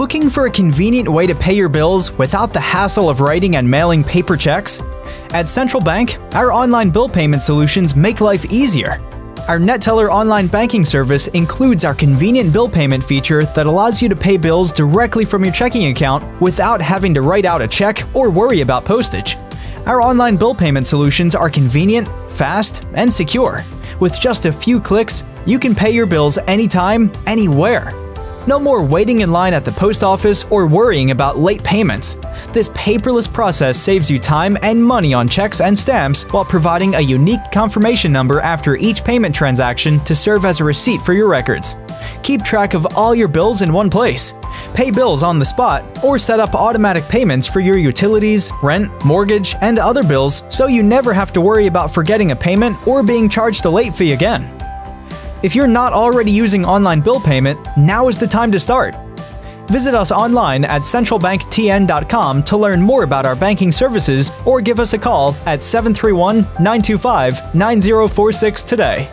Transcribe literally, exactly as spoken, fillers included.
Looking for a convenient way to pay your bills without the hassle of writing and mailing paper checks? At Central Bank, our online bill payment solutions make life easier. Our NetTeller online banking service includes our convenient bill payment feature that allows you to pay bills directly from your checking account without having to write out a check or worry about postage. Our online bill payment solutions are convenient, fast, and secure. With just a few clicks, you can pay your bills anytime, anywhere. No more waiting in line at the post office or worrying about late payments. This paperless process saves you time and money on checks and stamps while providing a unique confirmation number after each payment transaction to serve as a receipt for your records. Keep track of all your bills in one place. Pay bills on the spot or set up automatic payments for your utilities, rent, mortgage, and other bills so you never have to worry about forgetting a payment or being charged a late fee again. If you're not already using online bill payment, now is the time to start. Visit us online at central bank t n dot com to learn more about our banking services or give us a call at seven three one, nine two five, nine zero four six today.